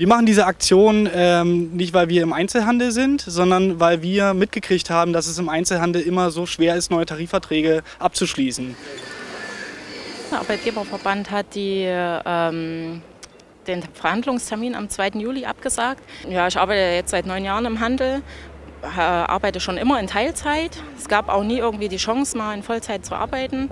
Wir machen diese Aktion nicht, weil wir im Einzelhandel sind, sondern weil wir mitgekriegt haben, dass es im Einzelhandel immer so schwer ist, neue Tarifverträge abzuschließen. Der Arbeitgeberverband hat den Verhandlungstermin am 2. Juli abgesagt. Ja, ich arbeite jetzt seit 9 Jahren im Handel, arbeite schon immer in Teilzeit. Es gab auch nie irgendwie die Chance, mal in Vollzeit zu arbeiten.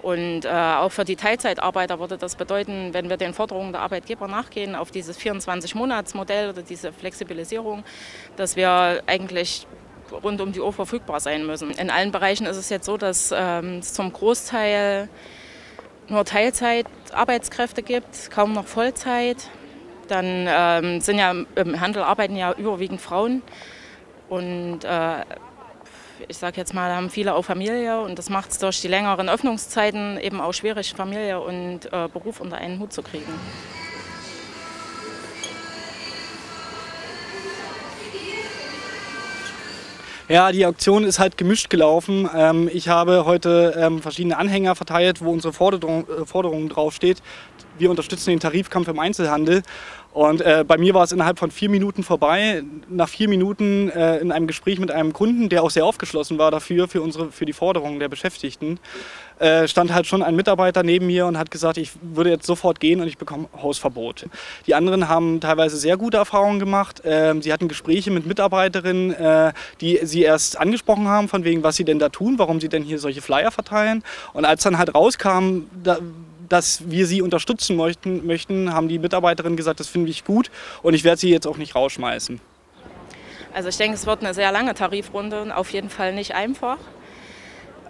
Und auch für die Teilzeitarbeiter würde das bedeuten, wenn wir den Forderungen der Arbeitgeber nachgehen, auf dieses 24-Monats-Modell oder diese Flexibilisierung, dass wir eigentlich rund um die Uhr verfügbar sein müssen. In allen Bereichen ist es jetzt so, dass es zum Großteil nur Teilzeitarbeitskräfte gibt, kaum noch Vollzeit. Dann sind ja im Handel arbeiten ja überwiegend Frauen und ich sage jetzt mal, da haben viele auch Familie und das macht es durch die längeren Öffnungszeiten eben auch schwierig, Familie und Beruf unter einen Hut zu kriegen. Ja, die Auktion ist halt gemischt gelaufen. Ich habe heute verschiedene Anhänger verteilt, wo unsere Forderungen draufsteht. Wir unterstützen den Tarifkampf im Einzelhandel. Und bei mir war es innerhalb von 4 Minuten vorbei. Nach 4 Minuten in einem Gespräch mit einem Kunden, der auch sehr aufgeschlossen war dafür, für die Forderungen der Beschäftigten, stand halt schon ein Mitarbeiter neben mir und hat gesagt, ich würde jetzt sofort gehen und ich bekomme Hausverbot. Die anderen haben teilweise sehr gute Erfahrungen gemacht. Sie hatten Gespräche mit Mitarbeiterinnen, die sie erst angesprochen haben, von wegen, was sie denn da tun, warum sie denn hier solche Flyer verteilen. Und als dann halt rauskam, dass wir sie unterstützen möchten, haben die Mitarbeiterinnen gesagt, das finde ich gut und ich werde sie jetzt auch nicht rausschmeißen. Also ich denke, es wird eine sehr lange Tarifrunde und auf jeden Fall nicht einfach.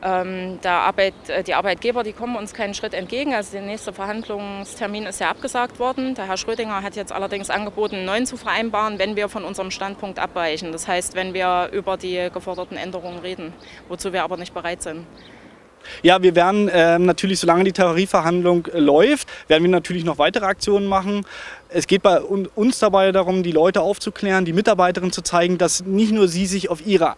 Die Arbeitgeber, die kommen uns keinen Schritt entgegen. Also der nächste Verhandlungstermin ist ja abgesagt worden. Der Herr Schrödinger hat jetzt allerdings angeboten, einen neuen zu vereinbaren, wenn wir von unserem Standpunkt abweichen. Das heißt, wenn wir über die geforderten Änderungen reden, wozu wir aber nicht bereit sind. Ja, wir werden natürlich, solange die Tarifverhandlung läuft, werden wir natürlich noch weitere Aktionen machen. Es geht bei uns dabei darum, die Leute aufzuklären, die Mitarbeiterinnen zu zeigen, dass nicht nur sie sich auf ihre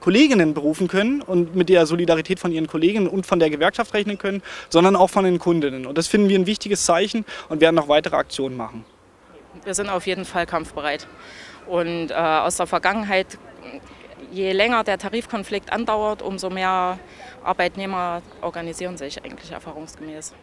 Kolleginnen berufen können und mit der Solidarität von ihren Kolleginnen und von der Gewerkschaft rechnen können, sondern auch von den Kundinnen. Und das finden wir ein wichtiges Zeichen und werden noch weitere Aktionen machen. Wir sind auf jeden Fall kampfbereit. Und aus der Vergangenheit, je länger der Tarifkonflikt andauert, umso mehr Arbeitnehmer organisieren sich eigentlich erfahrungsgemäß.